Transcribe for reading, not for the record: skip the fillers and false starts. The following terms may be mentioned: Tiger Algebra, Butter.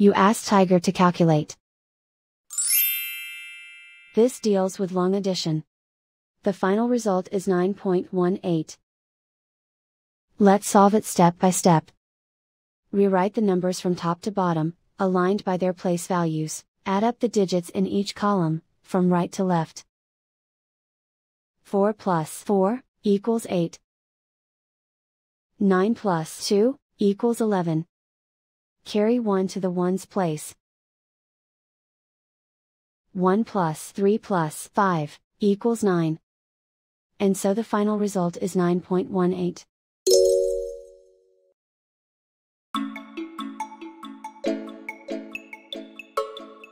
you ask Tiger to calculate. This deals with long addition. The final result is 9.18. Let's solve it step by step. Rewrite the numbers from top to bottom, aligned by their place values, add up the digits in each column, from right to left. 4 plus 4 equals 8. 9 plus 2 equals 11. Carry 1 to the ones place. 1 plus 3 plus 5 equals 9. And so the final result is 9.18.